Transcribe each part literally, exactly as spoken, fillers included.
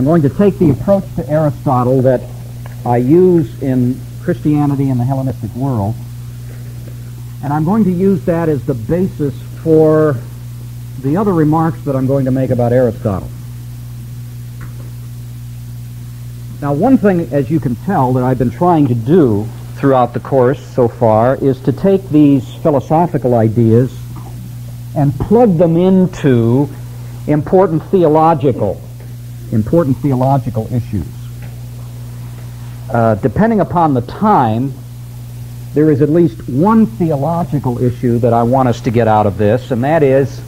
I'm going to take the approach to Aristotle that I use in Christianity and the Hellenistic world, and I'm going to use that as the basis for the other remarks that I'm going to make about Aristotle. Now, one thing, as you can tell, that I've been trying to do throughout the course so far is to take these philosophical ideas and plug them into important theological important theological issues. Uh, depending upon the time, there is at least one theological issue that I want us to get out of this, and that is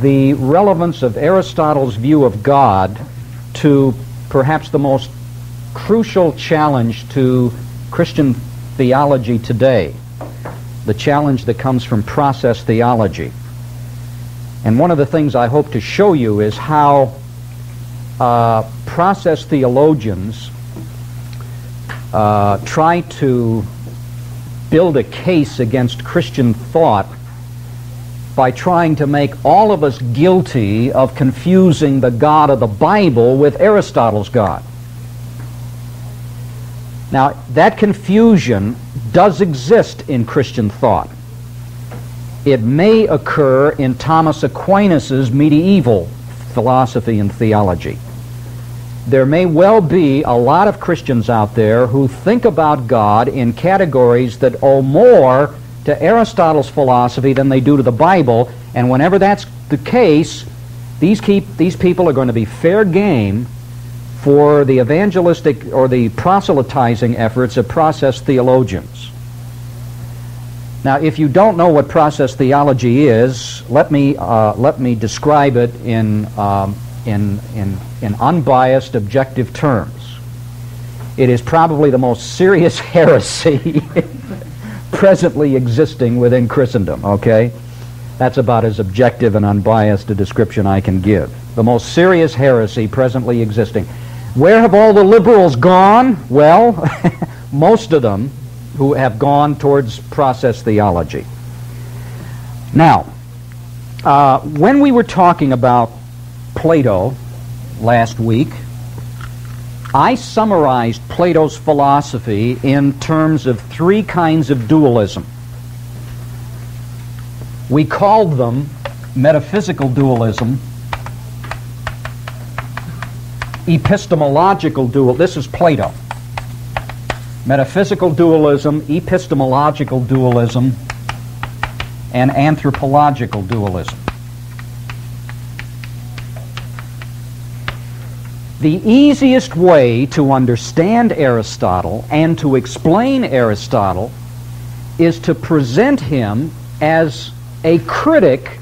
the relevance of Aristotle's view of God to perhaps the most crucial challenge to Christian theology today, the challenge that comes from process theology. And one of the things I hope to show you is how Uh, process theologians uh, try to build a case against Christian thought by trying to make all of us guilty of confusing the God of the Bible with Aristotle's God. Now, that confusion does exist in Christian thought. It may occur in Thomas Aquinas' medieval philosophy and theology. There may well be a lot of Christians out there who think about God in categories that owe more to Aristotle's philosophy than they do to the Bible, and whenever that's the case, these, keep, these people are going to be fair game for the evangelistic or the proselytizing efforts of process theologians. Now, if you don't know what process theology is, let me, uh, let me describe it in... Um, In, in, in unbiased, objective terms. It is probably the most serious heresy presently existing within Christendom, okay? That's about as objective and unbiased a description I can give. The most serious heresy presently existing. Where have all the liberals gone? Well, most of them who have gone towards process theology. Now, uh, when we were talking about Plato last week, I summarized Plato's philosophy in terms of three kinds of dualism. We called them metaphysical dualism, epistemological dualism. This is Plato. Metaphysical dualism, epistemological dualism, and anthropological dualism. The easiest way to understand Aristotle and to explain Aristotle is to present him as a critic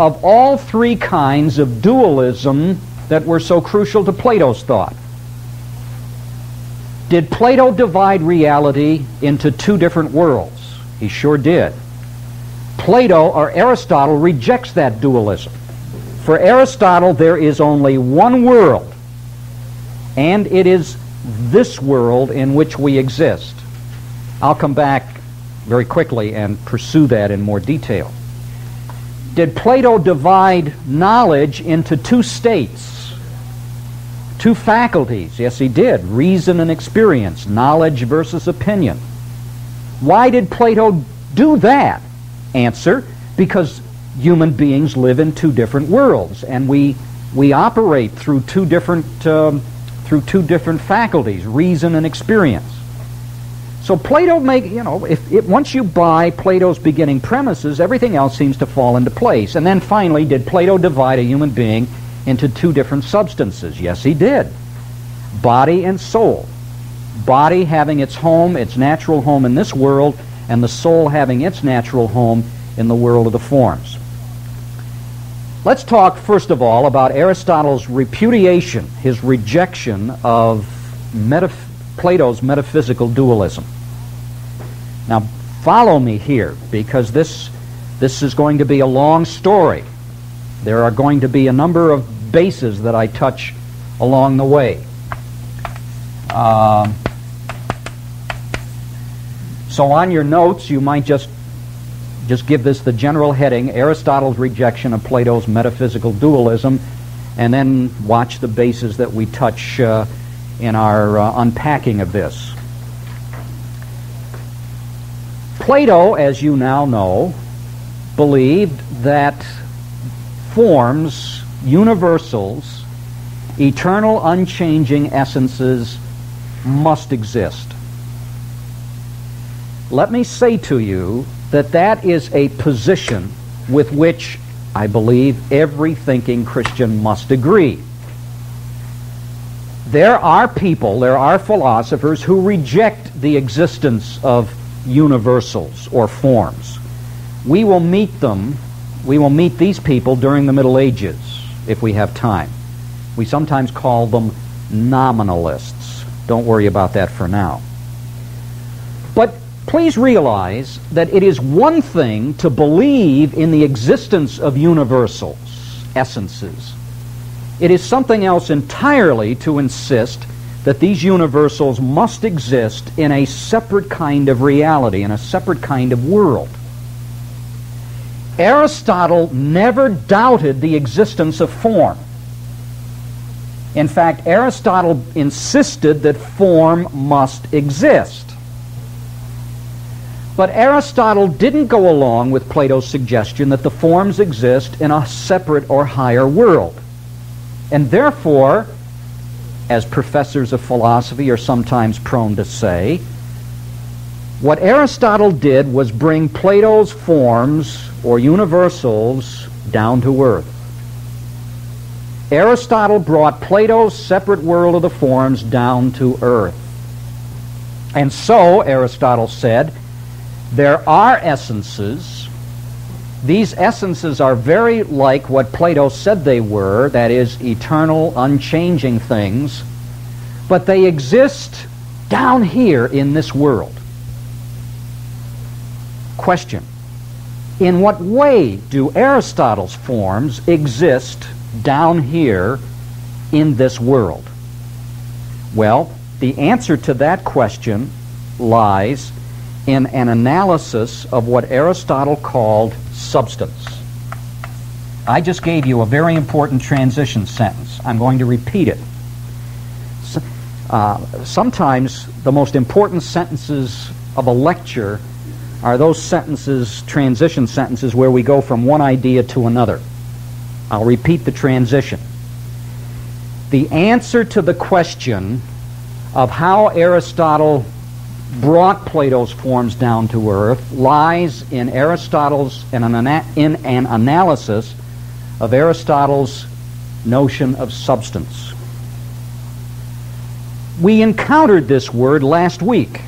of all three kinds of dualism that were so crucial to Plato's thought. Did Plato divide reality into two different worlds? He sure did. Plato, or Aristotle, rejects that dualism. For Aristotle, there is only one world, and it is this world in which we exist. I'll come back very quickly and pursue that in more detail. Did Plato divide knowledge into two states, two faculties? Yes, he did. Reason and experience, knowledge versus opinion. Why did Plato do that? Answer, because human beings live in two different worlds, and we, we operate through two different... Um, through two different faculties, reason and experience. So Plato make, you know, if it, once you buy Plato's beginning premises, everything else seems to fall into place. And then finally, did Plato divide a human being into two different substances? Yes, he did. Body and soul. Body having its home, its natural home in this world, and the soul having its natural home in the world of the forms. Let's talk, first of all, about Aristotle's repudiation, his rejection of metaph Plato's metaphysical dualism. Now, follow me here, because this, this is going to be a long story. There are going to be a number of bases that I touch along the way. Uh, so on your notes, you might just Just give this the general heading, Aristotle's rejection of Plato's metaphysical dualism, and then watch the bases that we touch uh, in our uh, unpacking of this. Plato, as you now know, believed that forms, universals, eternal, unchanging essences must exist. Let me say to you that that is a position with which I believe every thinking Christian must agree. There are people, there are philosophers who reject the existence of universals or forms. We will meet them, we will meet these people during the Middle Ages if we have time. We sometimes call them nominalists. Don't worry about that for now. But please realize that it is one thing to believe in the existence of universals, essences. It is something else entirely to insist that these universals must exist in a separate kind of reality, in a separate kind of world. Aristotle never doubted the existence of form. In fact, Aristotle insisted that form must exist. But Aristotle didn't go along with Plato's suggestion that the forms exist in a separate or higher world. And therefore, as professors of philosophy are sometimes prone to say, what Aristotle did was bring Plato's forms or universals down to earth. Aristotle brought Plato's separate world of the forms down to earth. And so, Aristotle said, there are essences. These essences are very like what Plato said they were, that is, eternal, unchanging things, but they exist down here in this world. Question: in what way do Aristotle's forms exist down here in this world? Well, the answer to that question lies in an analysis of what Aristotle called substance. I just gave you a very important transition sentence. I'm going to repeat it. So, uh, sometimes the most important sentences of a lecture are those sentences, transition sentences, where we go from one idea to another. I'll repeat the transition. The answer to the question of how Aristotle brought Plato's forms down to earth lies in Aristotle's in an, ana in an analysis of Aristotle's notion of substance. We encountered this word last week.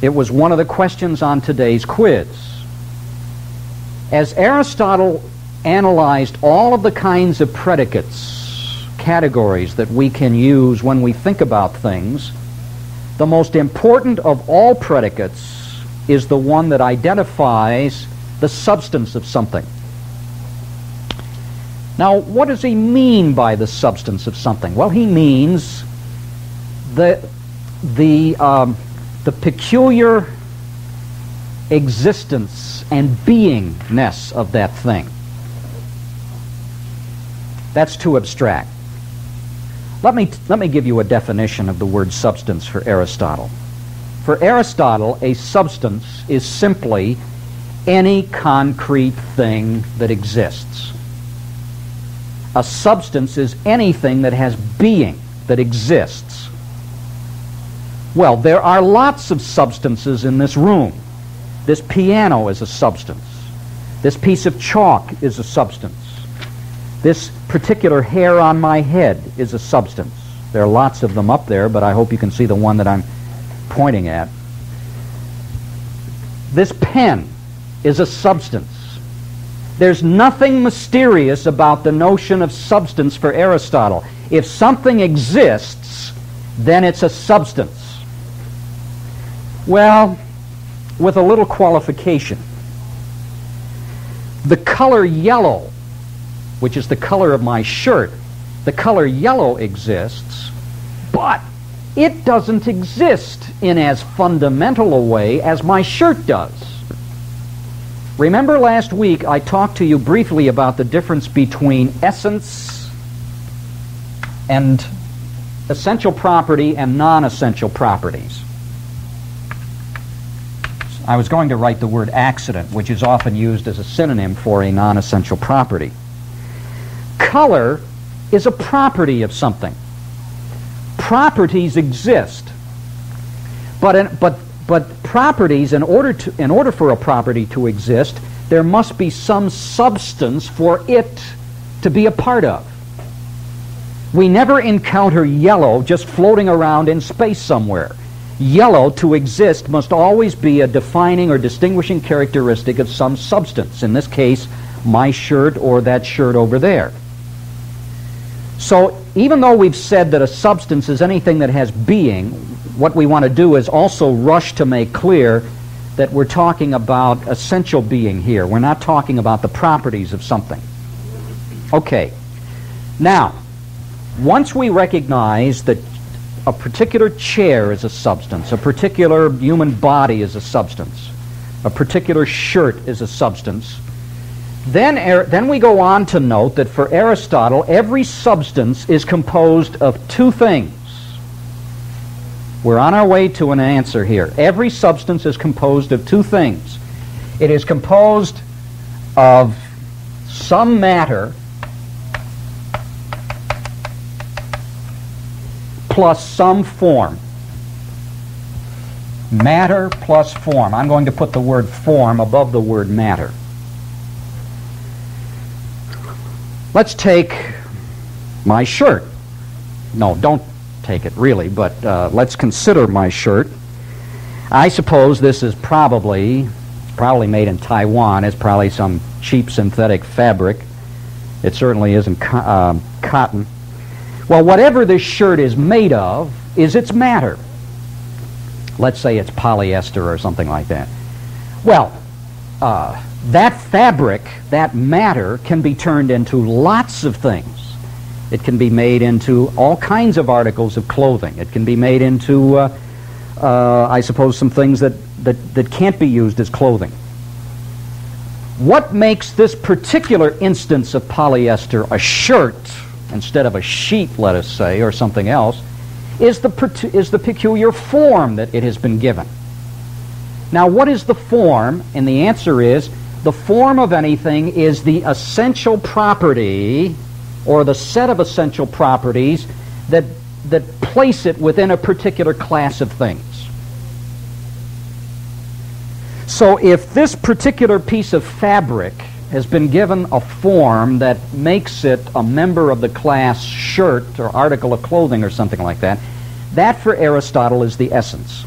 It was one of the questions on today's quiz. As Aristotle analyzed all of the kinds of predicates, categories that we can use when we think about things, the most important of all predicates is the one that identifies the substance of something. Now, what does he mean by the substance of something? Well, he means the, the, um, the peculiar existence and beingness of that thing. That's too abstract. Let me, let me give you a definition of the word substance for Aristotle. For Aristotle, a substance is simply any concrete thing that exists. A substance is anything that has being, that exists. Well, there are lots of substances in this room. This piano is a substance. This piece of chalk is a substance. This particular hair on my head is a substance. There are lots of them up there, but I hope you can see the one that I'm pointing at. This pen is a substance. There's nothing mysterious about the notion of substance for Aristotle. If something exists, then it's a substance. Well, with a little qualification. The color yellow, which is the color of my shirt, the color yellow exists, but it doesn't exist in as fundamental a way as my shirt does. Remember last week I talked to you briefly about the difference between essence and essential property and non-essential properties. I was going to write the word accident, which is often used as a synonym for a non-essential property. Color is a property of something. Properties exist, but in, but but properties, in order to in order for a property to exist, there must be some substance for it to be a part of. We never encounter yellow just floating around in space somewhere. Yellow, to exist, must always be a defining or distinguishing characteristic of some substance. In this case, my shirt or that shirt over there. So even though we've said that a substance is anything that has being, what we want to do is also rush to make clear that we're talking about essential being here. We're not talking about the properties of something. Okay. Now, once we recognize that a particular chair is a substance, a particular human body is a substance, a particular shirt is a substance, then, er, then we go on to note that for Aristotle, every substance is composed of two things. We're on our way to an answer here. Every substance is composed of two things. It is composed of some matter plus some form. Matter plus form. I'm going to put the word form above the word matter. Let's take my shirt. No, don't take it really, but uh, let's consider my shirt. I suppose this is probably, probably made in Taiwan. It's probably some cheap synthetic fabric. It certainly isn't co um, cotton. Well, whatever this shirt is made of is its matter. Let's say it's polyester or something like that. Well, uh, that fabric, that matter, can be turned into lots of things. It can be made into all kinds of articles of clothing. It can be made into, uh, uh, I suppose, some things that, that, that can't be used as clothing. What makes this particular instance of polyester a shirt instead of a sheet, let us say, or something else, is the, is the peculiar form that it has been given. Now, what is the form? And the answer is, the form of anything is the essential property, or the set of essential properties that, that place it within a particular class of things. So if this particular piece of fabric has been given a form that makes it a member of the class shirt or article of clothing or something like that, that for Aristotle is the essence.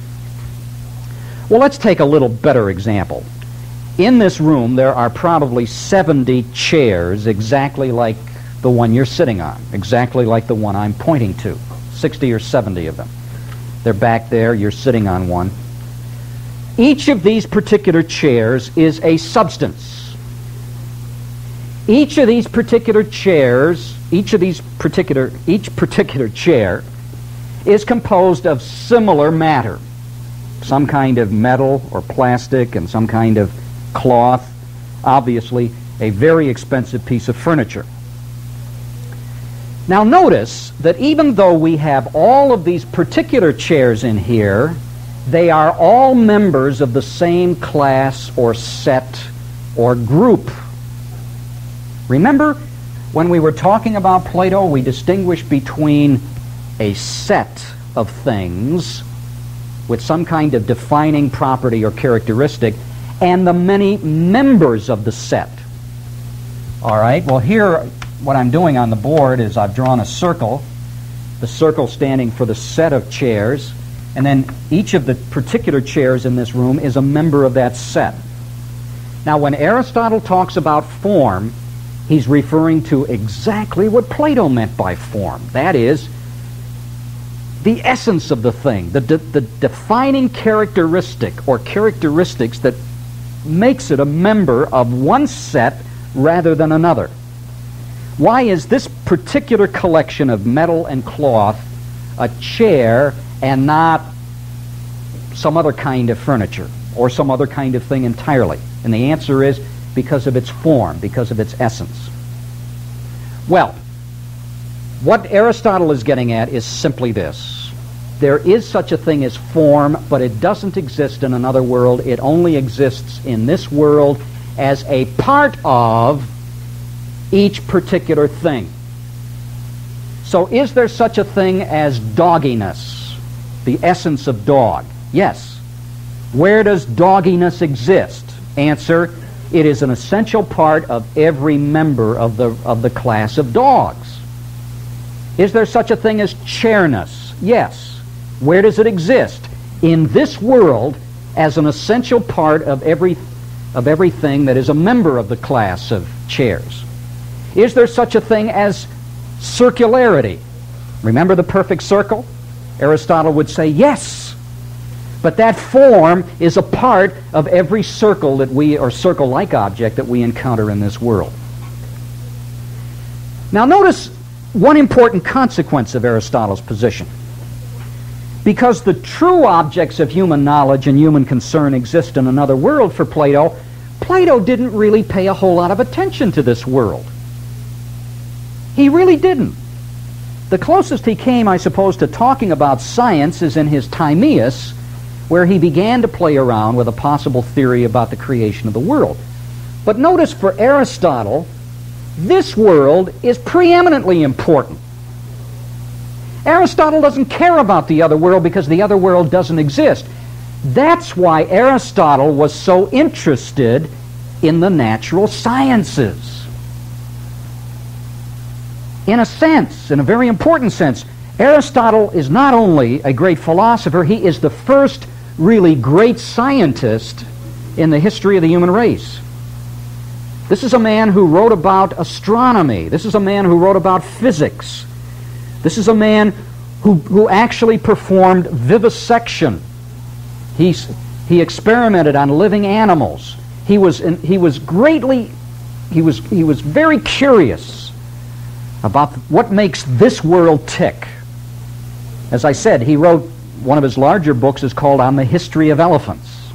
Well, let's take a little better example. In this room there are probably seventy chairs exactly like the one you're sitting on, exactly like the one I'm pointing to, sixty or seventy of them. They're back there, you're sitting on one. Each of these particular chairs is a substance. Each of these particular chairs, each of these particular, each particular chair is composed of similar matter, some kind of metal or plastic and some kind of cloth, obviously a very expensive piece of furniture. Now notice that even though we have all of these particular chairs in here, they are all members of the same class or set or group. Remember, when we were talking about Plato, we distinguished between a set of things with some kind of defining property or characteristic and the many members of the set. All right, well here what I'm doing on the board is I've drawn a circle, the circle standing for the set of chairs, and then each of the particular chairs in this room is a member of that set. Now when Aristotle talks about form, he's referring to exactly what Plato meant by form. That is, the essence of the thing, the, de the defining characteristic or characteristics that makes it a member of one set rather than another. Why is this particular collection of metal and cloth a chair and not some other kind of furniture or some other kind of thing entirely? And the answer is, because of its form, because of its essence. Well, What Aristotle is getting at is simply this. There is such a thing as form, but it doesn't exist in another world. It only exists in this world as a part of each particular thing. So is there such a thing as dogginess, the essence of dog? Yes. Where does dogginess exist? Answer, it is an essential part of every member of the, of the class of dogs. Is there such a thing as chairness? Yes. Where does it exist? In this world, as an essential part of every of everything that is a member of the class of chairs. Is there such a thing as circularity? Remember the perfect circle? Aristotle would say yes. But that form is a part of every circle that we, or circle-like object that we encounter in this world. Now notice one important consequence of Aristotle's position. Because the true objects of human knowledge and human concern exist in another world for Plato, Plato didn't really pay a whole lot of attention to this world. He really didn't. The closest he came, I suppose, to talking about science is in his Timaeus, where he began to play around with a possible theory about the creation of the world. But notice for Aristotle, this world is preeminently important. Aristotle doesn't care about the other world because the other world doesn't exist. That's why Aristotle was so interested in the natural sciences. In a sense, in a very important sense, Aristotle is not only a great philosopher, he is the first really great scientist in the history of the human race. This is a man who wrote about astronomy. This is a man who wrote about physics. This is a man who, who actually performed vivisection. He, he experimented on living animals. He was, in, he was greatly, he was, he was very curious about what makes this world tick. As I said, he wrote, one of his larger books is called On the History of Elephants,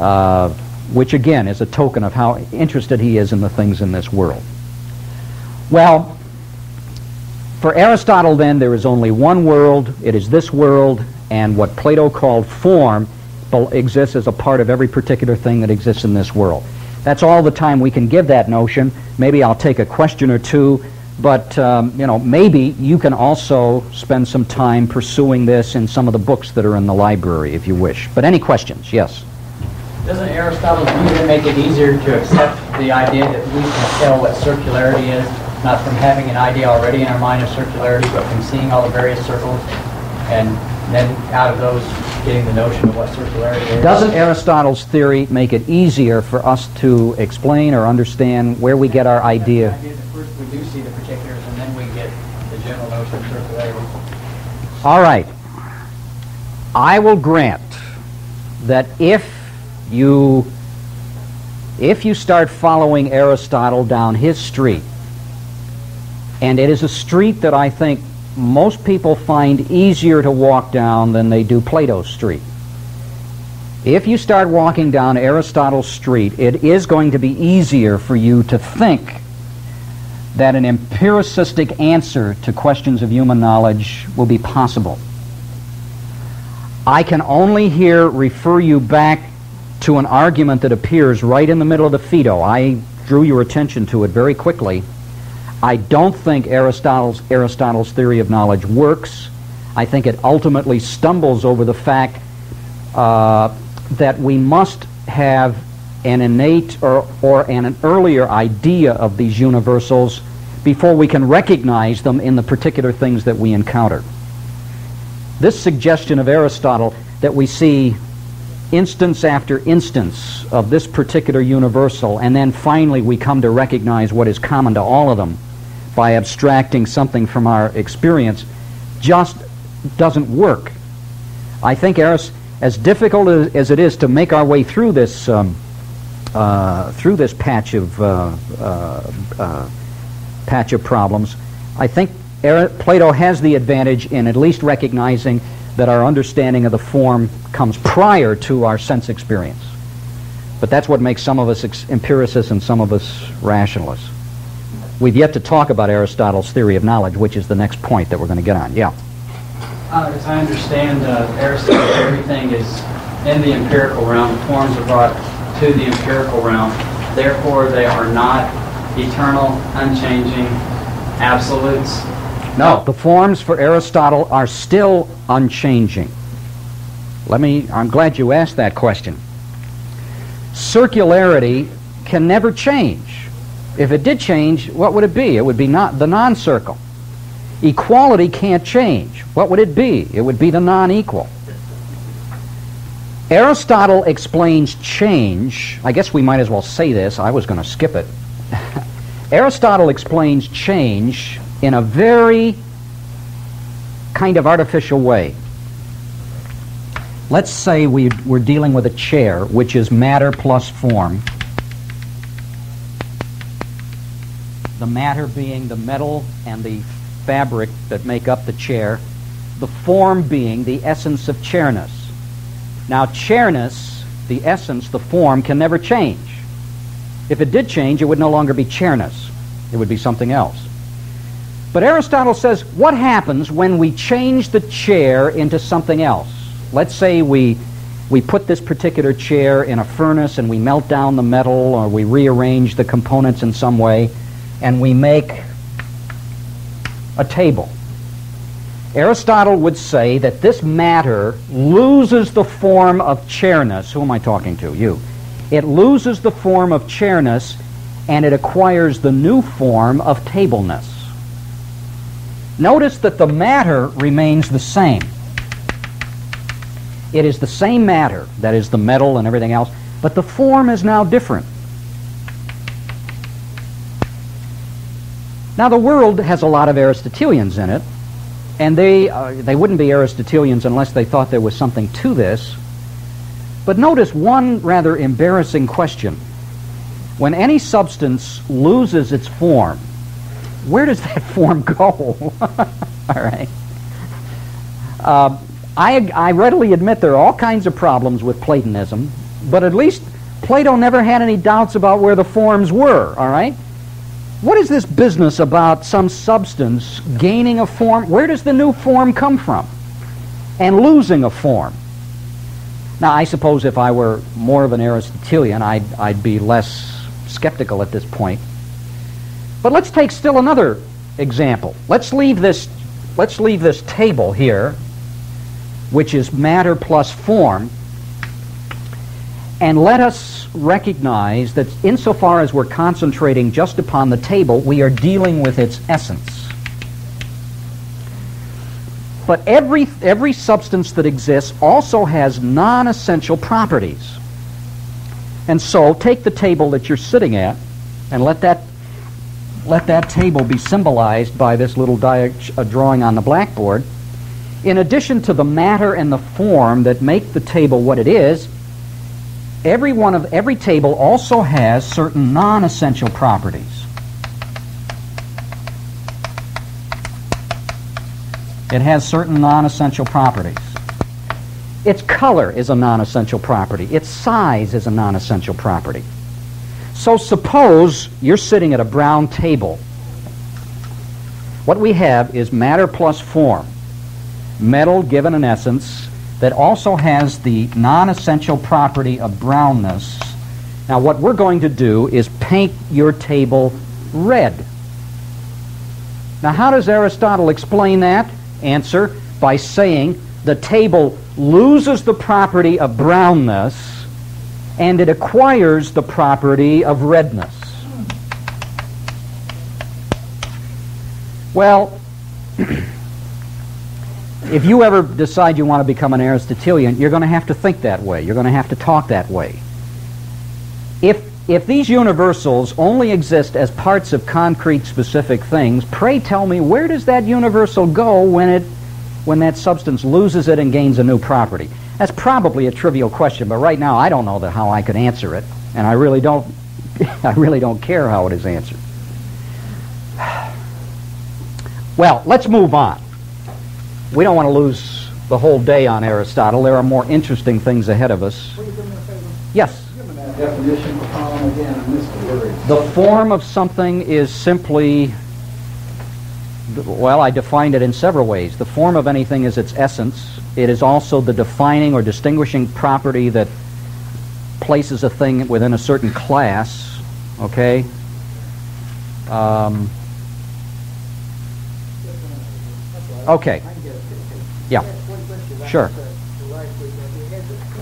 uh, which again is a token of how interested he is in the things in this world. Well, for Aristotle, then, there is only one world. It is this world, and what Plato called form exists as a part of every particular thing that exists in this world. That's all the time we can give that notion. Maybe I'll take a question or two, but um, you know, maybe you can also spend some time pursuing this in some of the books that are in the library, if you wish. But any questions? Yes? Doesn't Aristotle's view make it easier to accept the idea that we can tell what circularity is, not from having an idea already in our mind of circularity, but from seeing all the various circles, and then out of those getting the notion of what circularity is? Doesn't Aristotle's theory make it easier for us to explain or understand where we get our idea? First we do see the particulars, and then we get the general notion of circularity. All right. I will grant that if you, if you start following Aristotle down his street, and it is a street that I think most people find easier to walk down than they do Plato's street. If you start walking down Aristotle's street, it is going to be easier for you to think that an empiricistic answer to questions of human knowledge will be possible. I can only here refer you back to an argument that appears right in the middle of the Phaedo. I drew your attention to it very quickly. I don't think Aristotle's, Aristotle's theory of knowledge works. I think it ultimately stumbles over the fact uh, that we must have an innate or, or an, an earlier idea of these universals before we can recognize them in the particular things that we encounter. This suggestion of Aristotle that we see instance after instance of this particular universal, and then finally we come to recognize what is common to all of them by abstracting something from our experience, just doesn't work. I think as, as difficult as, as it is to make our way through this um, uh, through this patch of uh, uh, uh, patch of problems, I think Plato has the advantage in at least recognizing that our understanding of the form comes prior to our sense experience. But that's what makes some of us empiricists and some of us rationalists. We've yet to talk about Aristotle's theory of knowledge, which is the next point that we're going to get on. Yeah? Uh, as I understand, uh, Aristotle, everything is in the empirical realm. The forms are brought to the empirical realm. Therefore, they are not eternal, unchanging absolutes. No, the forms for Aristotle are still unchanging. Let me, I'm glad you asked that question. Circularity can never change. If it did change, what would it be? It would be not the non-circle. Equality can't change. What would it be? It would be the non-equal. Aristotle explains change. I guess we might as well say this. I was going to skip it. Aristotle explains change in a very kind of artificial way. Let's say we, we're dealing with a chair, which is matter plus form. The matter being the metal and the fabric that make up the chair, the form being the essence of chairness. Now, chairness, the essence, the form, can never change. If it did change, it would no longer be chairness. It would be something else. But Aristotle says, what happens when we change the chair into something else? Let's say we, we put this particular chair in a furnace and we melt down the metal, or we rearrange the components in some way, and we make a table. Aristotle would say that this matter loses the form of chairness. Who am I talking to? You. It loses the form of chairness and it acquires the new form of tableness. Notice that the matter remains the same. It is the same matter, that is the metal and everything else, but the form is now different. Now, the world has a lot of Aristotelians in it, and they, uh, they wouldn't be Aristotelians unless they thought there was something to this. But notice one rather embarrassing question. When any substance loses its form, where does that form go? All right. Uh, I, I readily admit there are all kinds of problems with Platonism, but at least Plato never had any doubts about where the forms were, all right? What is this business about some substance gaining a form? Where does the new form come from? And losing a form? Now, I suppose if I were more of an Aristotelian, I'd, I'd be less skeptical at this point. But let's take still another example. Let's leave this, let's leave this table here, which is matter plus form, and let us recognize that insofar as we're concentrating just upon the table, we are dealing with its essence. But every, every substance that exists also has non-essential properties. And so take the table that you're sitting at and let that, let that table be symbolized by this little dia- uh, drawing on the blackboard. In addition to the matter and the form that make the table what it is, every one of every table also has certain non-essential properties. It has certain non-essential properties. Its color is a non-essential property. Its size is a non-essential property. So suppose you're sitting at a brown table. What we have is matter plus form. Metal given an essence that also has the non-essential property of brownness. Now, what we're going to do is paint your table red. Now, how does Aristotle explain that? Answer, by saying the table loses the property of brownness and it acquires the property of redness. Well, if you ever decide you want to become an Aristotelian, you're going to have to think that way. You're going to have to talk that way. If, if these universals only exist as parts of concrete specific things, pray tell me, where does that universal go when, it, when that substance loses it and gains a new property? That's probably a trivial question, but right now I don't know the, how I could answer it, and I really don't, I really don't care how it is answered. Well, let's move on. We don't want to lose the whole day on Aristotle. There are more interesting things ahead of us. Yes? definition for poem again? I missed the word. The form of something is simply, well, I defined it in several ways. The form of anything is its essence. It is also the defining or distinguishing property that places a thing within a certain class, okay? Um, okay. Yeah. Sure.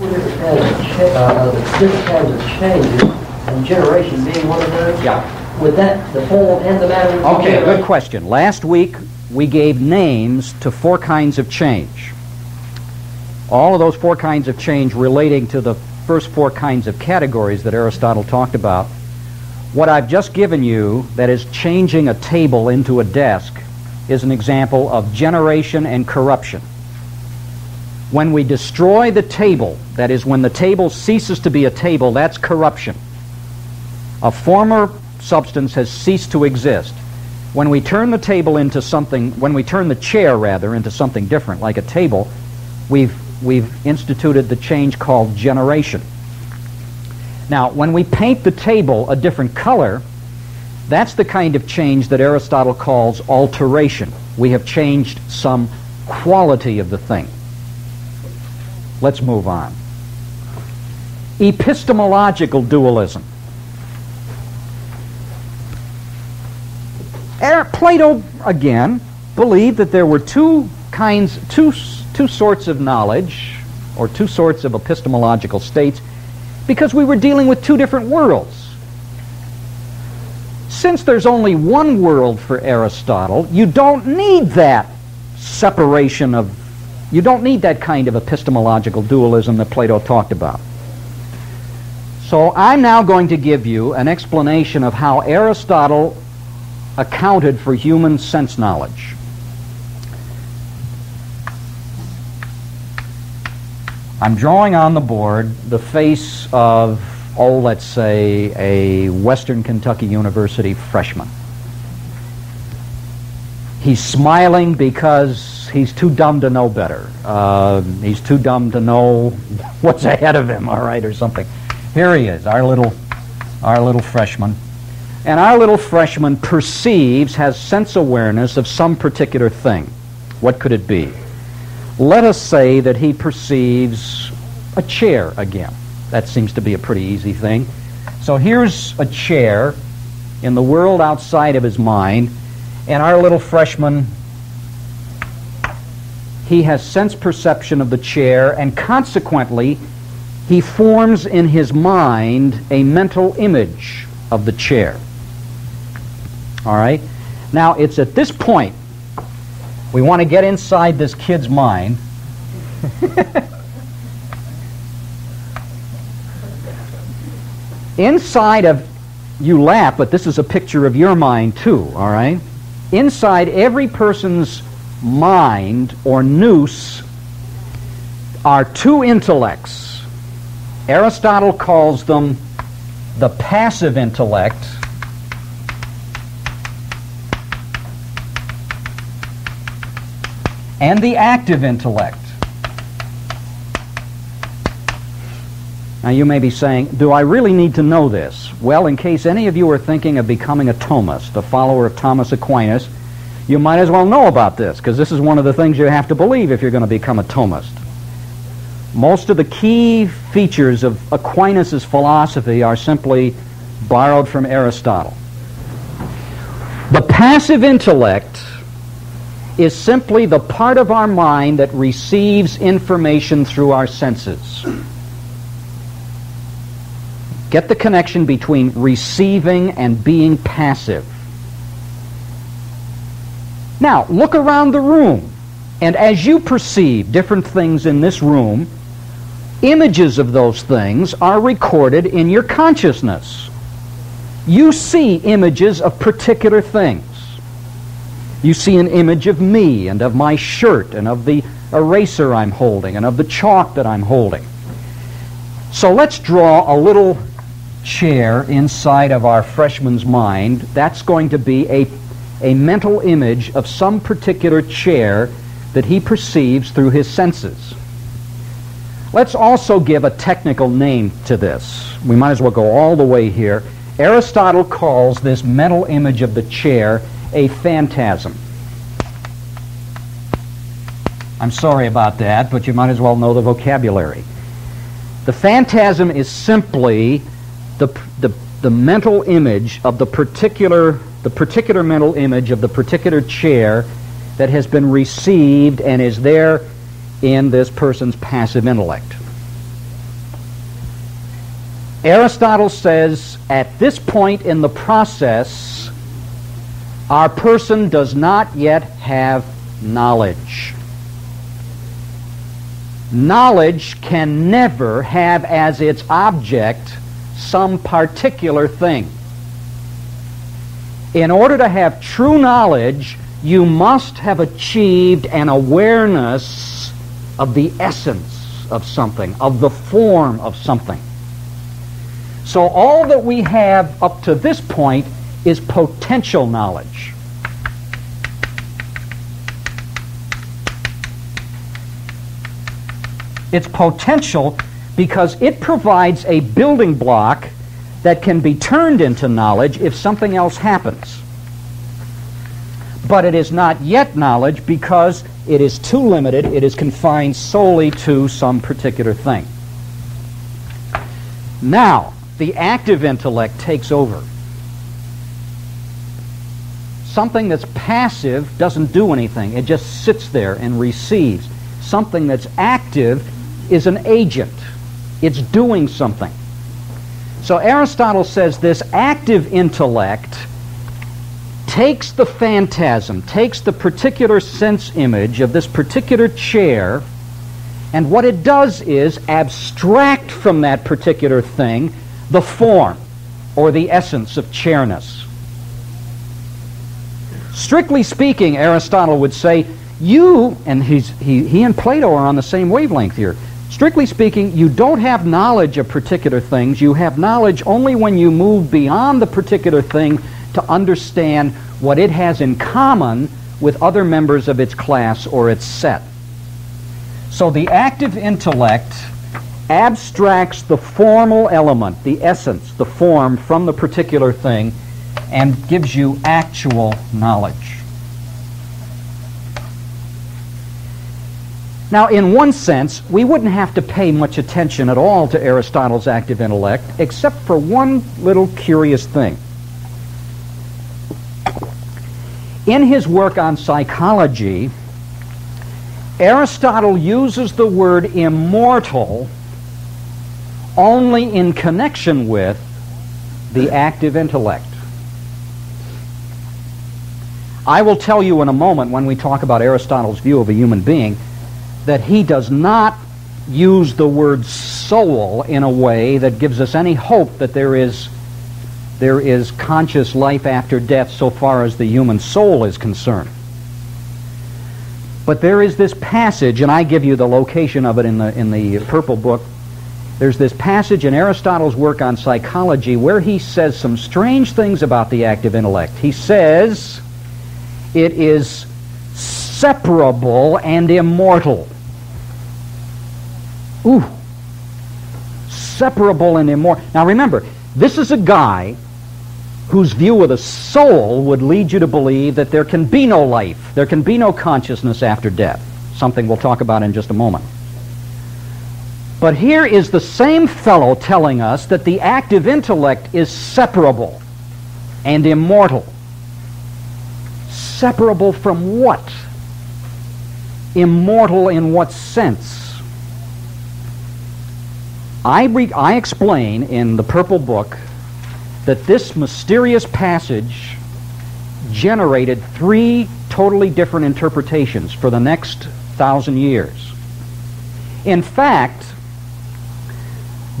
Uh, the six forms of change and generation being one of those? Yeah. Would that, the form and the matter? Okay, good question. Last week we gave names to four kinds of change. All of those four kinds of change relating to the first four kinds of categories that Aristotle talked about. What I've just given you, that is changing a table into a desk, is an example of generation and corruption. When we destroy the table, that is, when the table ceases to be a table, that's corruption. A former substance has ceased to exist. When we turn the table into something, when we turn the chair, rather, into something different, like a table, we've, we've instituted the change called generation. Now, when we paint the table a different color, that's the kind of change that Aristotle calls alteration. We have changed some quality of the thing. Let's move on. Epistemological dualism. Plato, again, believed that there were two kinds, two, two sorts of knowledge, or two sorts of epistemological states, because we were dealing with two different worlds. Since there's only one world for Aristotle, you don't need that separation of You don't need that kind of epistemological dualism that Plato talked about. So I'm now going to give you an explanation of how Aristotle accounted for human sense knowledge. I'm drawing on the board the face of, oh, let's say, a Western Kentucky University freshman. He's smiling because he's too dumb to know better. Uh, he's too dumb to know what's ahead of him, all right, or something. Here he is, our little, our little freshman. And our little freshman perceives, has sense awareness of some particular thing. What could it be? Let us say that he perceives a chair again. That seems to be a pretty easy thing. So here's a chair in the world outside of his mind, and our little freshman, he has sense perception of the chair, and consequently, he forms in his mind a mental image of the chair. All right? Now, it's at this point, we want to get inside this kid's mind. Inside of, you laugh, but this is a picture of your mind too, all right? Inside every person's mind or nous are two intellects. Aristotle calls them the passive intellect and the active intellect. Now you may be saying, do I really need to know this? Well, in case any of you are thinking of becoming a Thomist, a follower of Thomas Aquinas, you might as well know about this, because this is one of the things you have to believe if you're going to become a Thomist. Most of the key features of Aquinas' philosophy are simply borrowed from Aristotle. The passive intellect is simply the part of our mind that receives information through our senses. Get the connection between receiving and being passive. Now, look around the room, and as you perceive different things in this room, images of those things are recorded in your consciousness. You see images of particular things. You see an image of me, and of my shirt, and of the eraser I'm holding, and of the chalk that I'm holding. So let's draw a little chair inside of our freshman's mind. That's going to be a, a mental image of some particular chair that he perceives through his senses. Let's also give a technical name to this. We might as well go all the way here. Aristotle calls this mental image of the chair a phantasm. I'm sorry about that, but you might as well know the vocabulary. The phantasm is simply the, the, the mental image of the particular, the particular mental image of the particular chair that has been received and is there in this person's passive intellect. Aristotle says, at this point in the process, our person does not yet have knowledge. Knowledge can never have as its object some particular thing. In order to have true knowledge, you must have achieved an awareness of the essence of something, of the form of something. So all that we have up to this point is potential knowledge. It's potential because it provides a building block that can be turned into knowledge if something else happens. But it is not yet knowledge because it is too limited. It is confined solely to some particular thing. Now, the active intellect takes over. Something that's passive doesn't do anything. It just sits there and receives. Something that's active is an agent. It's doing something. So Aristotle says this active intellect takes the phantasm, takes the particular sense image of this particular chair, and what it does is abstract from that particular thing the form or the essence of chairness. Strictly speaking, Aristotle would say, you, and he's, he, he and Plato are on the same wavelength here, strictly speaking, you don't have knowledge of particular things. You have knowledge only when you move beyond the particular thing to understand what it has in common with other members of its class or its set. So the active intellect abstracts the formal element, the essence, the form, from the particular thing and gives you actual knowledge. Now, in one sense, we wouldn't have to pay much attention at all to Aristotle's active intellect, except for one little curious thing. In his work on psychology, Aristotle uses the word immortal only in connection with the active intellect. I will tell you in a moment when we talk about Aristotle's view of a human being that he does not use the word soul in a way that gives us any hope that there is, there is conscious life after death so far as the human soul is concerned. But there is this passage, and I give you the location of it in the, in the purple book. There's this passage in Aristotle's work on psychology where he says some strange things about the active intellect. He says it is separable and immortal. Ooh. Separable and immortal. Now remember, this is a guy whose view of the soul would lead you to believe that there can be no life, there can be no consciousness after death. Something we'll talk about in just a moment. But here is the same fellow telling us that the active intellect is separable and immortal. Separable from what? Immortal in what sense? I, re I explain in the purple book that this mysterious passage generated three totally different interpretations for the next thousand years. In fact,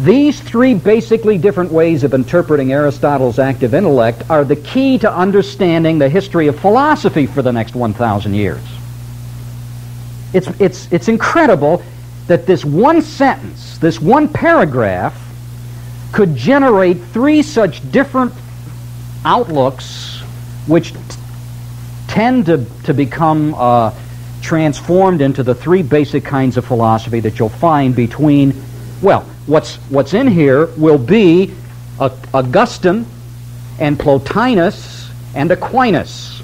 these three basically different ways of interpreting Aristotle's active intellect are the key to understanding the history of philosophy for the next one thousand years. It's, it's, it's incredible that this one sentence, this one paragraph, could generate three such different outlooks which tend to, to become uh, transformed into the three basic kinds of philosophy that you'll find between, well, what's, what's in here will be uh, Augustine and Plotinus and Aquinas.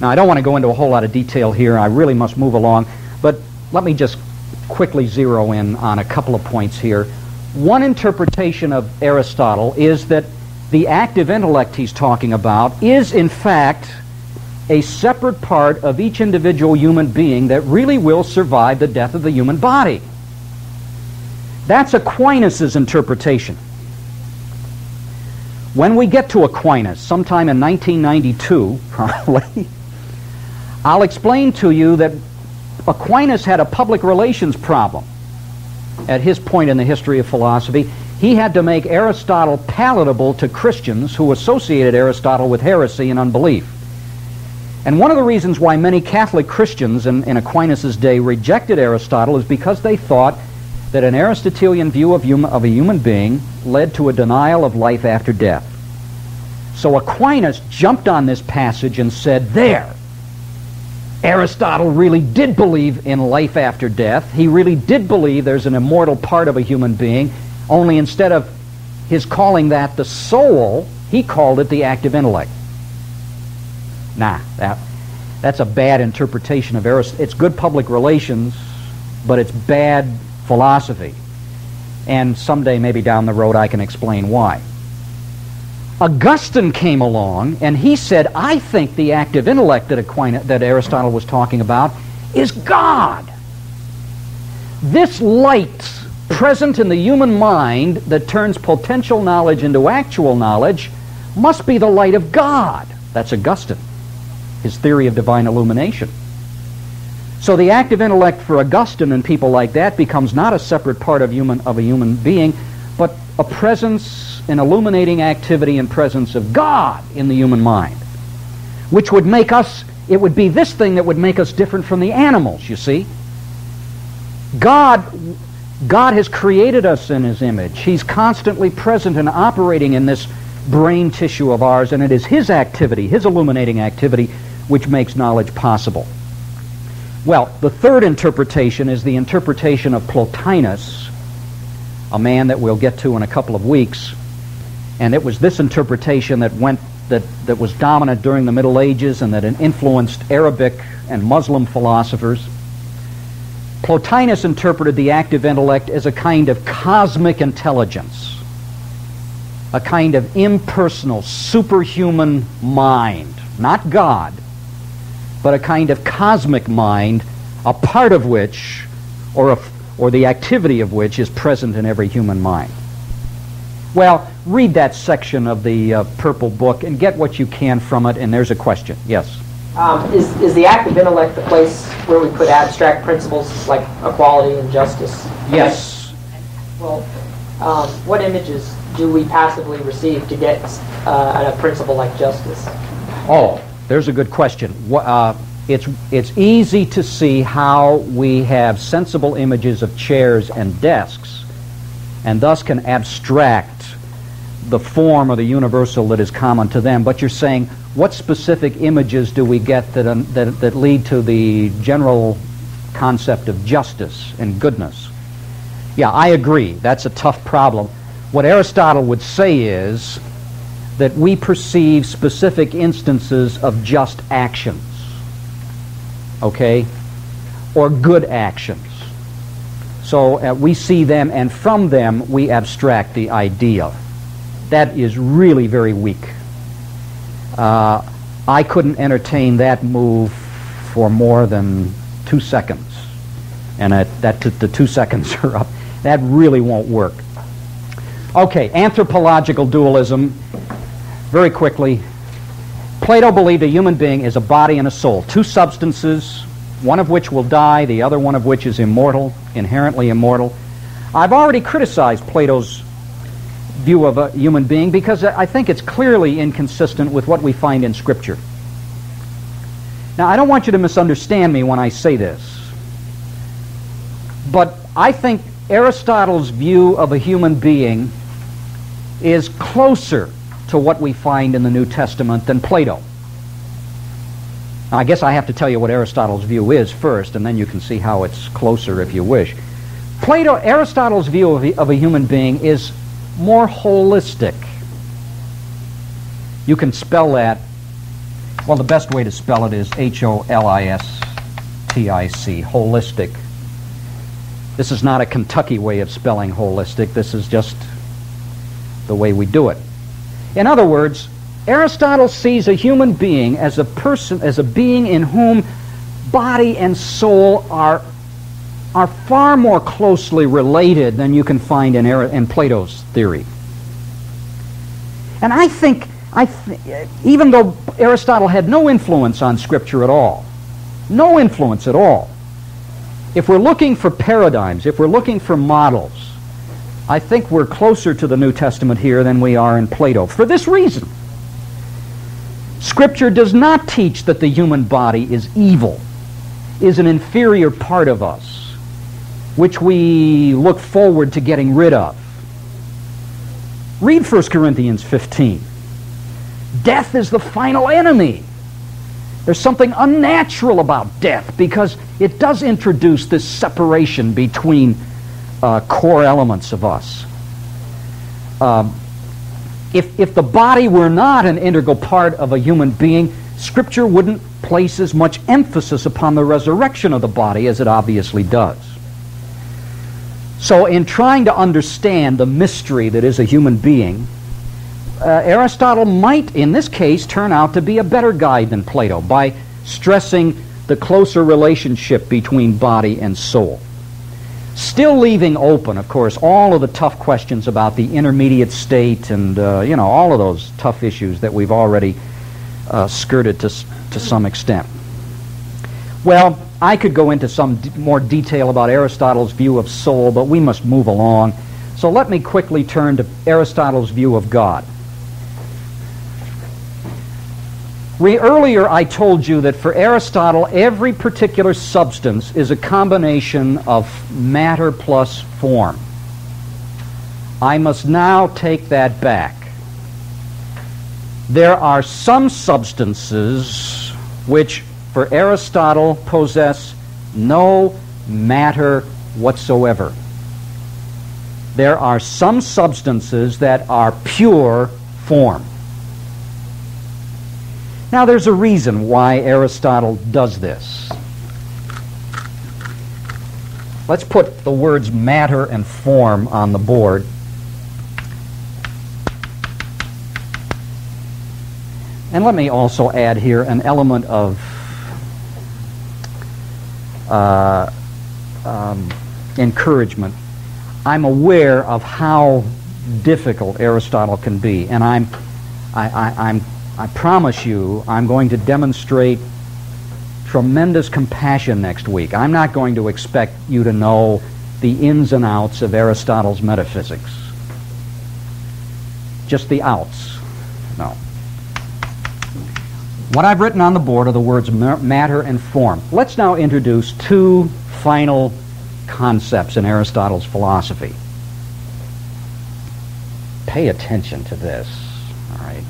Now, I don't want to go into a whole lot of detail here. I really must move along, but let me just quickly zero in on a couple of points here. One interpretation of Aristotle is that the active intellect he's talking about is, in fact, a separate part of each individual human being that really will survive the death of the human body. That's Aquinas' interpretation. When we get to Aquinas, sometime in nineteen ninety-two, probably, I'll explain to you that Aquinas had a public relations problem at his point in the history of philosophy. He had to make Aristotle palatable to Christians who associated Aristotle with heresy and unbelief. And one of the reasons why many Catholic Christians in, in Aquinas' day rejected Aristotle is because they thought that an Aristotelian view of, human, of a human being led to a denial of life after death. So Aquinas jumped on this passage and said, there, Aristotle really did believe in life after death. He really did believe there's an immortal part of a human being, only instead of his calling that the soul, he called it the active intellect. Nah, that, that's a bad interpretation of Aristotle. It's good public relations, but it's bad philosophy. And someday, maybe down the road, I can explain why. Augustine came along, and he said, I think the active intellect that, Aquinas, that Aristotle was talking about is God. This light present in the human mind that turns potential knowledge into actual knowledge must be the light of God. That's Augustine, his theory of divine illumination. So the active intellect for Augustine and people like that becomes not a separate part of, human, of a human being, but a presence, an illuminating activity and presence of God in the human mind, which would make us, it would be this thing that would make us different from the animals, you see. God, God has created us in His image. He's constantly present and operating in this brain tissue of ours, and it is His activity, His illuminating activity, which makes knowledge possible. Well, the third interpretation is the interpretation of Plotinus, a man that we'll get to in a couple of weeks, and it was this interpretation that went that, that was dominant during the Middle Ages and that it influenced Arabic and Muslim philosophers. Plotinus interpreted the active intellect as a kind of cosmic intelligence, a kind of impersonal, superhuman mind, not God, but a kind of cosmic mind, a part of which, or, a, or the activity of which, is present in every human mind. Well, read that section of the uh, purple book and get what you can from it, and there's a question. Yes? Um, is, is the active intellect the place where we put abstract principles like equality and justice? Yes. Well, um, what images do we passively receive to get uh, a principle like justice? Oh. There's a good question. Uh, it's, it's easy to see how we have sensible images of chairs and desks and thus can abstract the form or the universal that is common to them. But you're saying, what specific images do we get that, um, that, that lead to the general concept of justice and goodness? Yeah, I agree. That's a tough problem. What Aristotle would say is that we perceive specific instances of just actions, okay, or good actions. So uh, we see them, and from them we abstract the idea. That is really very weak. Uh, I couldn't entertain that move for more than two seconds. And uh, that t the two seconds are up. That really won't work. Okay, anthropological dualism. Very quickly, Plato believed a human being is a body and a soul, two substances, one of which will die, the other one of which is immortal, inherently immortal. I've already criticized Plato's view of a human being because I think it's clearly inconsistent with what we find in Scripture. Now, I don't want you to misunderstand me when I say this, but I think Aristotle's view of a human being is closer to what we find in the New Testament than Plato. I guess I have to tell you what Aristotle's view is first, and then you can see how it's closer if you wish. Plato, Aristotle's view of, the, of a human being is more holistic. You can spell that, well, the best way to spell it is H O L I S T I C, holistic. This is not a Kentucky way of spelling holistic. This is just the way we do it. In other words, Aristotle sees a human being as a person, as a being in whom body and soul are, are far more closely related than you can find in, in Plato's theory. And I think, I th even though Aristotle had no influence on Scripture at all, no influence at all, if we're looking for paradigms, if we're looking for models, I think we're closer to the New Testament here than we are in Plato, for this reason. Scripture does not teach that the human body is evil, is an inferior part of us, which we look forward to getting rid of. Read First Corinthians fifteen. Death is the final enemy. There's something unnatural about death because it does introduce this separation between uh, core elements of us. Um, If, if the body were not an integral part of a human being, Scripture wouldn't place as much emphasis upon the resurrection of the body as it obviously does. So in trying to understand the mystery that is a human being, uh, Aristotle might, in this case, turn out to be a better guide than Plato by stressing the closer relationship between body and soul. Still leaving open, of course, all of the tough questions about the intermediate state and, uh, you know, all of those tough issues that we've already uh, skirted to, to some extent. Well, I could go into some d more detail about Aristotle's view of soul, but we must move along. So let me quickly turn to Aristotle's view of God. Re earlier I told you that for Aristotle, every particular substance is a combination of matter plus form. I must now take that back. There are some substances which, for Aristotle, possess no matter whatsoever. There are some substances that are pure form. Now, there's a reason why Aristotle does this. Let's put the words matter and form on the board. And let me also add here an element of uh, um, encouragement. I'm aware of how difficult Aristotle can be, and I'm, I, I, I'm I promise you I'm going to demonstrate tremendous compassion next week. I'm not going to expect you to know the ins and outs of Aristotle's metaphysics. Just the outs. No. What I've written on the board are the words matter and form. Let's now introduce two final concepts in Aristotle's philosophy. Pay attention to this. All right.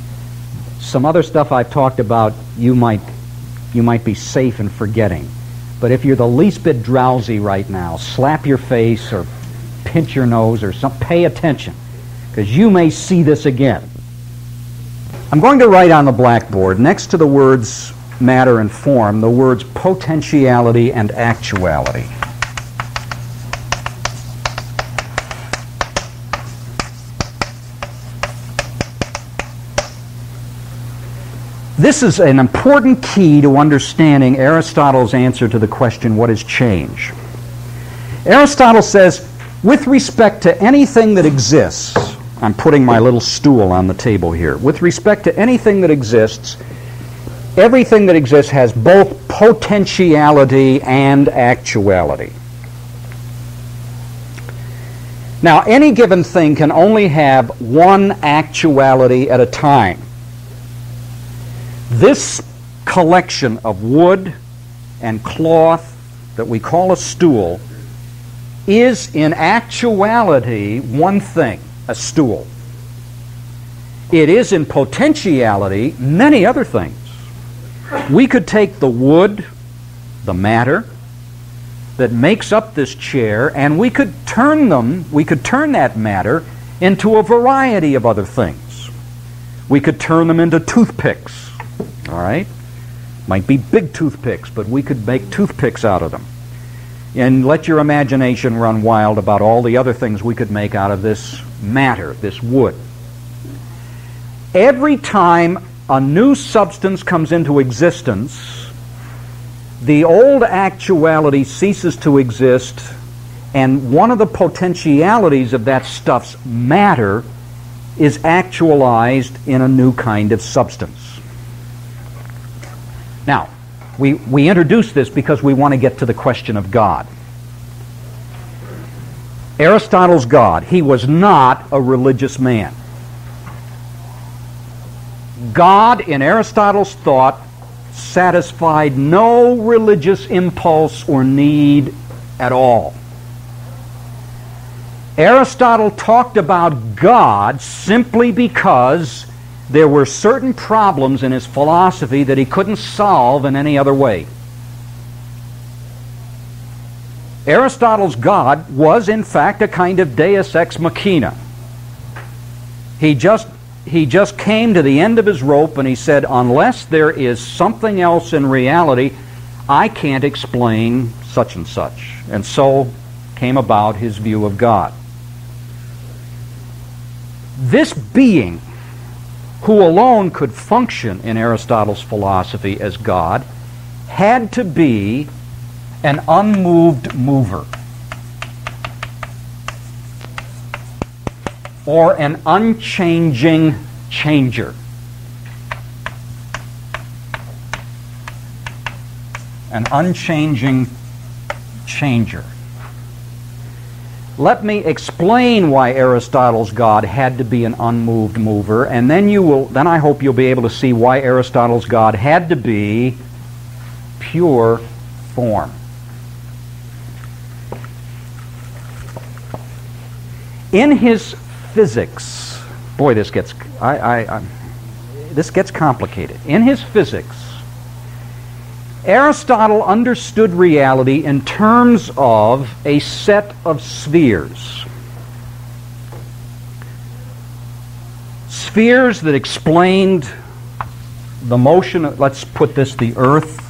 Some other stuff I've talked about, you might, you might be safe in forgetting. But if you're the least bit drowsy right now, slap your face or pinch your nose or something. Pay attention, because you may see this again. I'm going to write on the blackboard, next to the words matter and form, the words potentiality and actuality. This is an important key to understanding Aristotle's answer to the question, what is change? Aristotle says, with respect to anything that exists, I'm putting my little stool on the table here, with respect to anything that exists, everything that exists has both potentiality and actuality. Now, any given thing can only have one actuality at a time. This collection of wood and cloth that we call a stool is in actuality one thing, a stool. It is in potentiality many other things. We could take the wood, the matter, that makes up this chair, and we could turn them, we could turn that matter into a variety of other things. We could turn them into toothpicks, all right? Might be big toothpicks, but we could make toothpicks out of them. And let your imagination run wild about all the other things we could make out of this matter, this wood. Every time a new substance comes into existence, the old actuality ceases to exist, and one of the potentialities of that stuff's matter is actualized in a new kind of substance. Now, we, we introduce this because we want to get to the question of God. Aristotle's God, he was not a religious man. God, in Aristotle's thought, satisfied no religious impulse or need at all. Aristotle talked about God simply because there were certain problems in his philosophy that he couldn't solve in any other way. Aristotle's God was, in fact, a kind of deus ex machina. He just, he just came to the end of his rope and he said, unless there is something else in reality, I can't explain such and such. And so came about his view of God. This being, who alone could function in Aristotle's philosophy as God, had to be an unmoved mover, or an unchanging changer. An unchanging changer. Let me explain why Aristotle's God had to be an unmoved mover, and then you will, then I hope you'll be able to see why Aristotle's God had to be pure form. In his physics, boy, this gets I, I, I this gets complicated. In his physics, Aristotle understood reality in terms of a set of spheres. Spheres that explained the motion of, let's put this, the earth.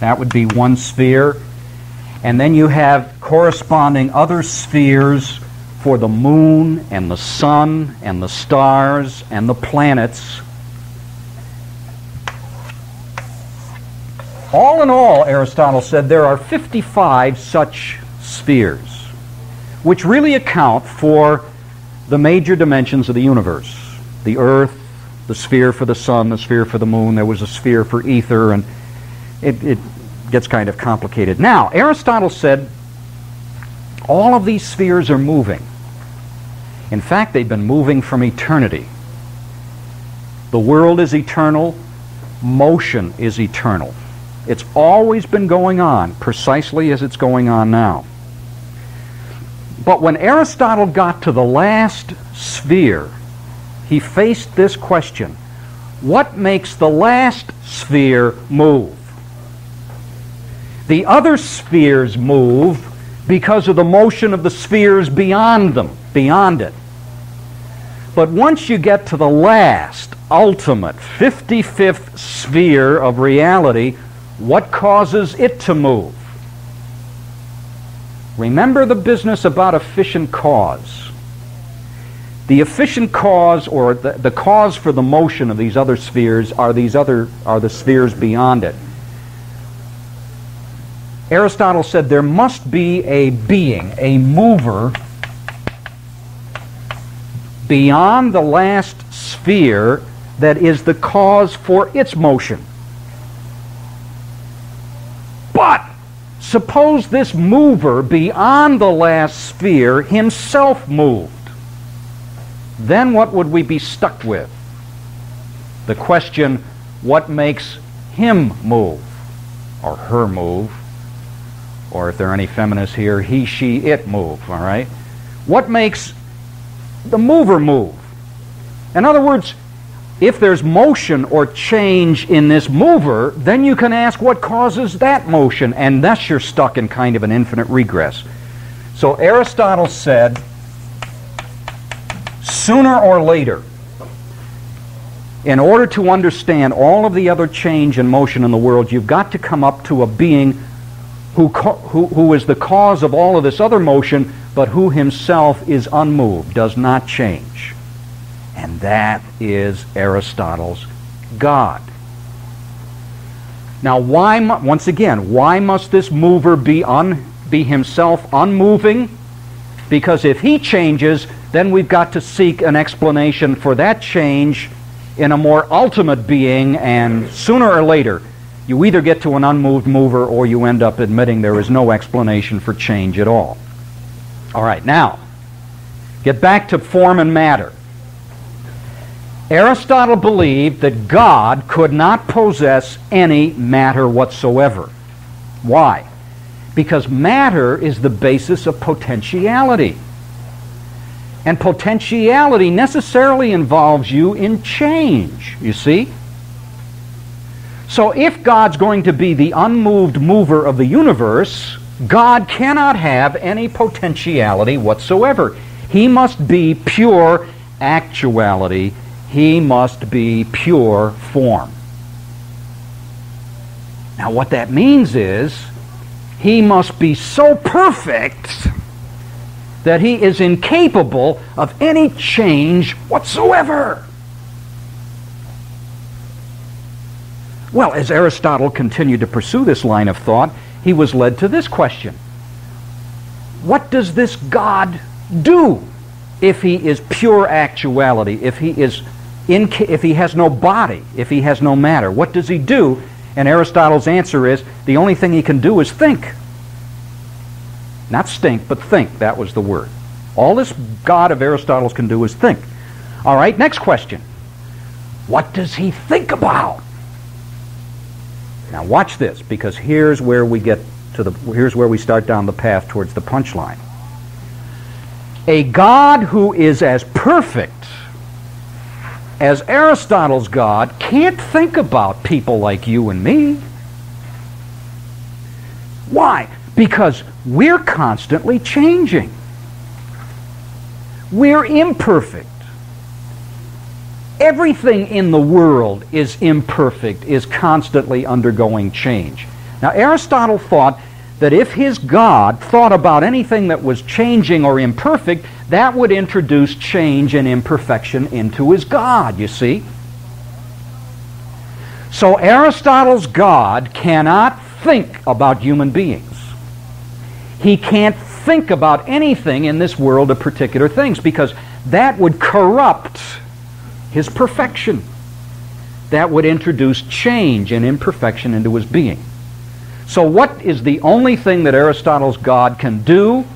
That would be one sphere. And then you have corresponding other spheres for the moon and the sun and the stars and the planets. All in all, Aristotle said, there are fifty-five such spheres, which really account for the major dimensions of the universe. The earth, the sphere for the sun, the sphere for the moon, there was a sphere for ether, and it, it gets kind of complicated. Now, Aristotle said, all of these spheres are moving. In fact, they've been moving from eternity. The world is eternal, motion is eternal. It's always been going on, precisely as it's going on now. But when Aristotle got to the last sphere, he faced this question: what makes the last sphere move? The other spheres move because of the motion of the spheres beyond them, beyond it. But once you get to the last, ultimate, fifty-fifth sphere of reality, what causes it to move? Remember the business about efficient cause. The efficient cause, or the, the cause for the motion of these other spheres, are these other are the spheres beyond it. Aristotle said there must be a being, a mover, beyond the last sphere that is the cause for its motion. But suppose this mover beyond the last sphere himself moved. Then what would we be stuck with? The question, what makes him move, or her move, or if there are any feminists here, he, she, it move, all right? What makes the mover move? In other words, if there's motion or change in this mover, then you can ask what causes that motion, and thus you're stuck in kind of an infinite regress. So Aristotle said, sooner or later, in order to understand all of the other change and motion in the world, you've got to come up to a being who, who, who is the cause of all of this other motion, but who himself is unmoved, does not change. And that is Aristotle's God. Now, why, once again, why must this mover be, un, be himself unmoving? Because if he changes, then we've got to seek an explanation for that change in a more ultimate being, and sooner or later, you either get to an unmoved mover or you end up admitting there is no explanation for change at all. All right, now, get back to form and matter. Aristotle believed that God could not possess any matter whatsoever. Why? Because matter is the basis of potentiality. And potentiality necessarily involves you in change, you see? So if God's going to be the unmoved mover of the universe, God cannot have any potentiality whatsoever. He must be pure actuality. He must be pure form. Now what that means is, he must be so perfect that he is incapable of any change whatsoever. Well, as Aristotle continued to pursue this line of thought, he was led to this question. What does this God do if he is pure actuality, if he, is in, if he has no body, if he has no matter? What does he do? And Aristotle's answer is, the only thing he can do is think. Not stink, but think. That was the word. All this God of Aristotle's can do is think. All right, next question. What does he think about? Now watch this, because here's where we get to the here's where we start down the path towards the punchline. A God who is as perfect as Aristotle's God can't think about people like you and me. Why? Because we're constantly changing. We're imperfect. Everything in the world is imperfect, is constantly undergoing change. Now, Aristotle thought that if his God thought about anything that was changing or imperfect, that would introduce change and imperfection into his God, you see? So Aristotle's God cannot think about human beings. He can't think about anything in this world of particular things, because that would corrupt his perfection. That would introduce change and imperfection into his being. So what is the only thing that Aristotle's God can do?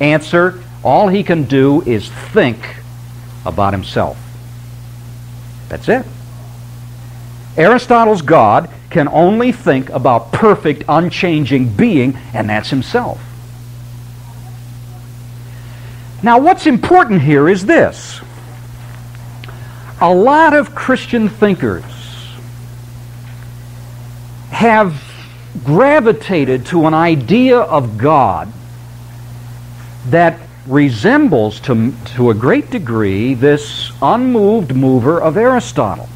Answer, all he can do is think about himself. That's it. Aristotle's God can only think about perfect, unchanging being, and that's himself. Now, what's important here is this. A lot of Christian thinkers have gravitated to an idea of God that resembles, to, to a great degree, this unmoved mover of Aristotle.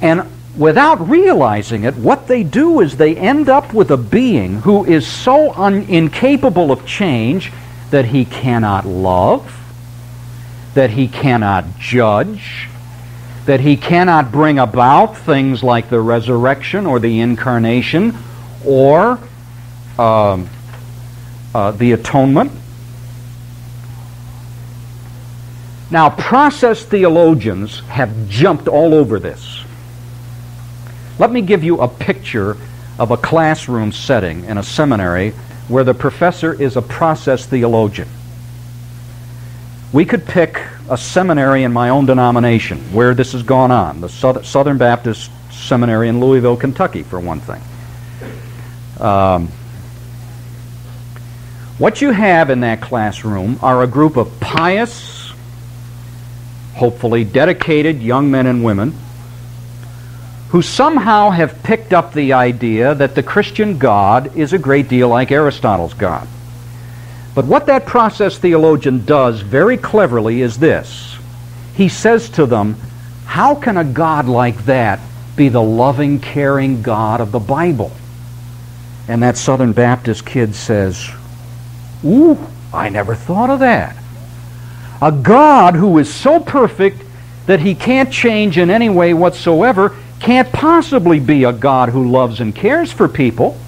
And without realizing it, what they do is they end up with a being who is so un- incapable of change that he cannot love, that he cannot judge, that he cannot bring about things like the resurrection or the incarnation or um, uh, the atonement. Now, process theologians have jumped all over this. Let me give you a picture of a classroom setting in a seminary where the professor is a process theologian. We could pick a seminary in my own denomination where this has gone on, the Southern Baptist Seminary in Louisville, Kentucky, for one thing. Um, what you have in that classroom are a group of pious, hopefully, dedicated young men and women who somehow have picked up the idea that the Christian God is a great deal like Aristotle's God. But what that process theologian does very cleverly is this. He says to them, how can a God like that be the loving, caring God of the Bible? And that Southern Baptist kid says, ooh, I never thought of that. A God who is so perfect that he can't change in any way whatsoever can't possibly be a God who loves and cares for people.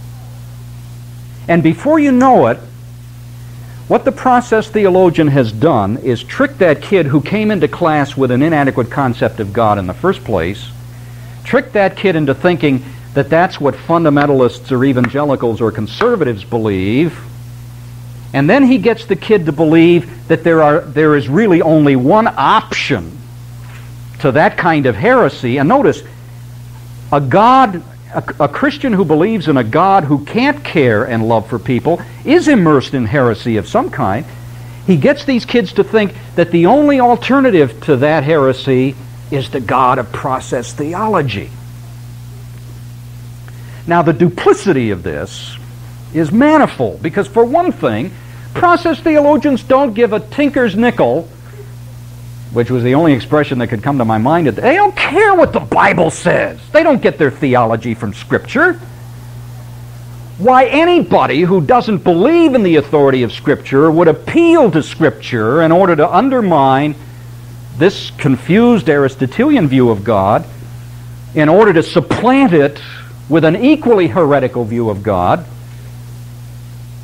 And before you know it, what the process theologian has done is trick that kid who came into class with an inadequate concept of God in the first place, trick that kid into thinking that that's what fundamentalists or evangelicals or conservatives believe, and then he gets the kid to believe that there are there is really only one option to that kind of heresy. And notice, a God, a, a Christian who believes in a God who can't care and love for people is immersed in heresy of some kind. He gets these kids to think that the only alternative to that heresy is the God of process theology. Now, the duplicity of this is manifold, because for one thing, process theologians don't give a tinker's nickel, which was the only expression that could come to my mind. They don't care what the Bible says. They don't get their theology from Scripture. Why anybody who doesn't believe in the authority of Scripture would appeal to Scripture in order to undermine this confused Aristotelian view of God, in order to supplant it with an equally heretical view of God,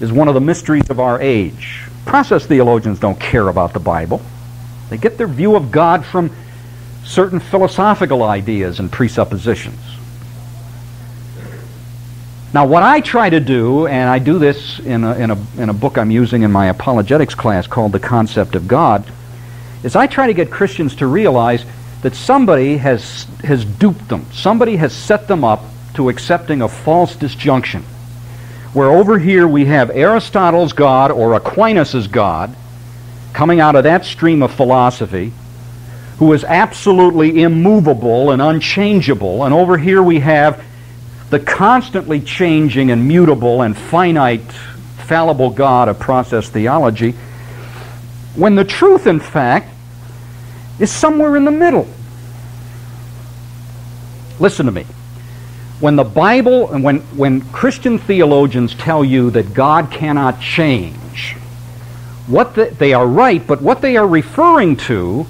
is one of the mysteries of our age. Process theologians don't care about the Bible. They get their view of God from certain philosophical ideas and presuppositions. Now, what I try to do, and I do this in a, in a, in a book I'm using in my apologetics class called The Concept of God, is I try to get Christians to realize that somebody has, has duped them. Somebody has set them up to accepting a false disjunction, where over here we have Aristotle's God or Aquinas' God, coming out of that stream of philosophy, who is absolutely immovable and unchangeable, and over here we have the constantly changing and mutable and finite, fallible God of process theology, when the truth, in fact, is somewhere in the middle. Listen to me. When the Bible, and when, when Christian theologians tell you that God cannot change, what the, they are right, but what they are referring to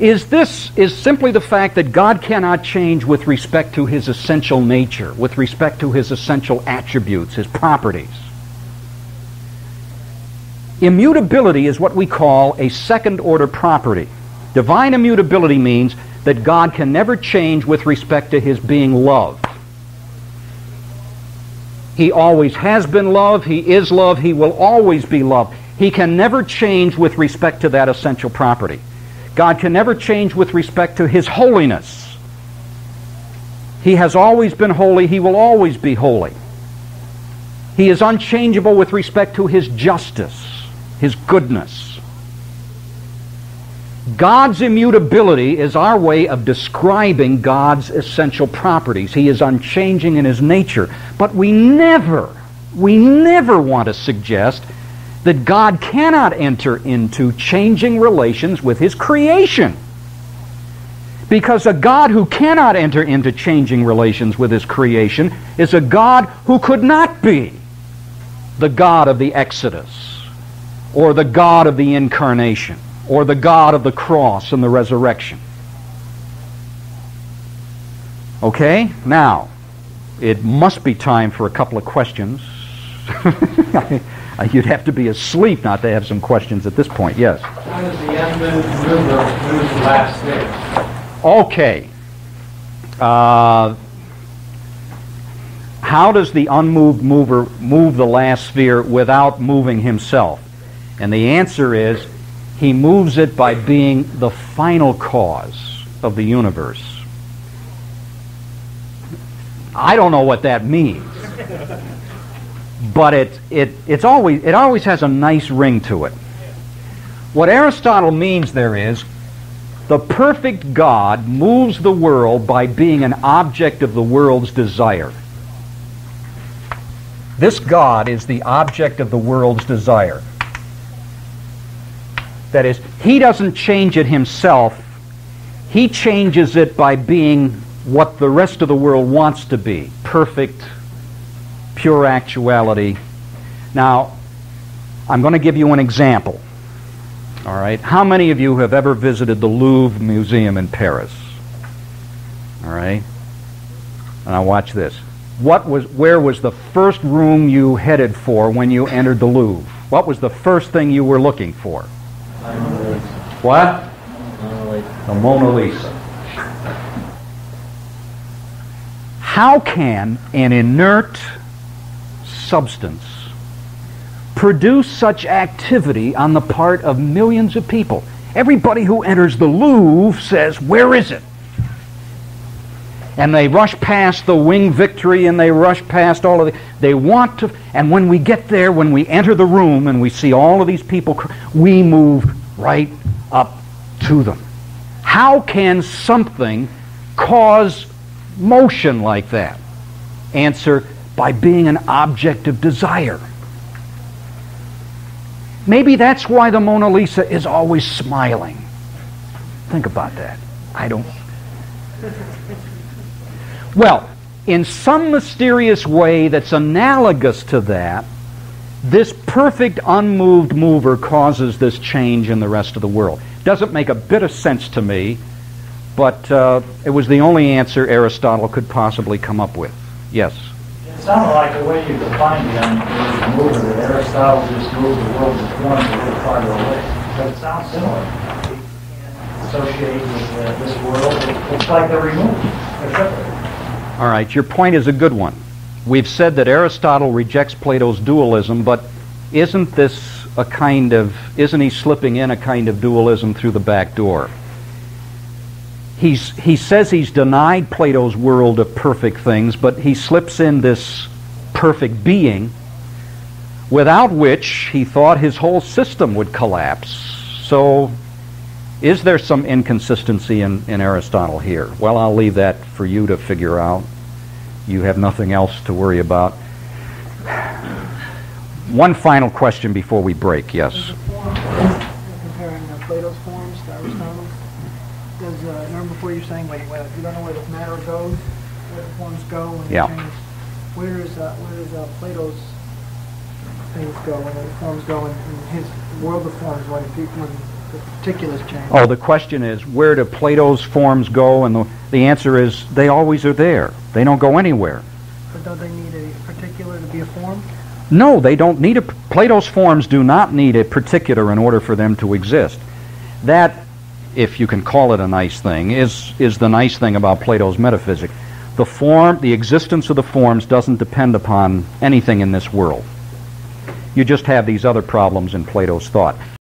is this is simply the fact that God cannot change with respect to his essential nature, with respect to his essential attributes, his properties. Immutability is what we call a second-order property. Divine immutability means that God can never change with respect to his being love. He always has been love, he is love, he will always be love. He can never change with respect to that essential property. God can never change with respect to his holiness. He has always been holy, he will always be holy. He is unchangeable with respect to his justice, his goodness. God's immutability is our way of describing God's essential properties. He is unchanging in his nature. But we never, we never want to suggest that God cannot enter into changing relations with his creation. Because a God who cannot enter into changing relations with his creation is a God who could not be the God of the Exodus, or the God of the Incarnation, or the God of the cross and the resurrection. Okay? Now, it must be time for a couple of questions. You'd have to be asleep not to have some questions at this point. Yes? When is the end of the river? When is the last day? Okay. Uh, how does the unmoved mover move the last sphere without moving himself? And the answer is, he moves it by being the final cause of the universe. I don't know what that means, but it it it's always it always has a nice ring to it. What Aristotle means there is The perfect God moves the world by being an object of the world's desire. This God is the object of the world's desire. That is, he doesn't change it himself. He changes it by being what the rest of the world wants to be. Perfect, pure actuality. Now, I'm going to give you an example. All right. How many of you have ever visited the Louvre Museum in Paris? All right. Now watch this. What was, where was the first room you headed for when you entered the Louvre? What was the first thing you were looking for? Mona Lisa. What? Mona Lisa. The Mona Lisa. How can an inert substance produce such activity on the part of millions of people? Everybody who enters the Louvre says, "Where is it?" And they rush past the Wing Victory, and they rush past all of the... They want to... And when we get there, when we enter the room and we see all of these people, we move right up to them. How can something cause motion like that? Answer, by being an object of desire. Maybe that's why the Mona Lisa is always smiling. Think about that. I don't... Well, in some mysterious way that's analogous to that, this perfect unmoved mover causes this change in the rest of the world. Doesn't make a bit of sense to me, but uh, it was the only answer Aristotle could possibly come up with. Yes? It sounded like the way you defined the unmoved mover, that Aristotle just moved the world with one little part of the list. But it sounds similar. You can't associate with uh, this world. It's like they're removed. They're separated. All right, your point is a good one. We've said that Aristotle rejects Plato's dualism, but isn't this a kind of, isn't he slipping in a kind of dualism through the back door? He's, he says he's denied Plato's world of perfect things, but he slips in this perfect being, without which he thought his whole system would collapse. So, is there some inconsistency in, in Aristotle here? Well, I'll leave that for you to figure out. You have nothing else to worry about. One final question before we break, yes? Does the form, comparing uh, Plato's forms to Aristotle's, does, uh, remember before you were saying, wait, wait, you don't know where the matter goes, where the forms go, when yeah. Change, where is, uh, where is uh, Plato's things go, and the forms go, and, and his world of forms, when people... When particulars change. Oh, the question is, where do Plato's forms go? And the, the answer is, they always are there. They don't go anywhere. But don't they need a particular to be a form? No, they don't need a... Plato's forms do not need a particular in order for them to exist. That, if you can call it a nice thing, is, is the nice thing about Plato's metaphysics. The form, the existence of the forms doesn't depend upon anything in this world. You just have these other problems in Plato's thought.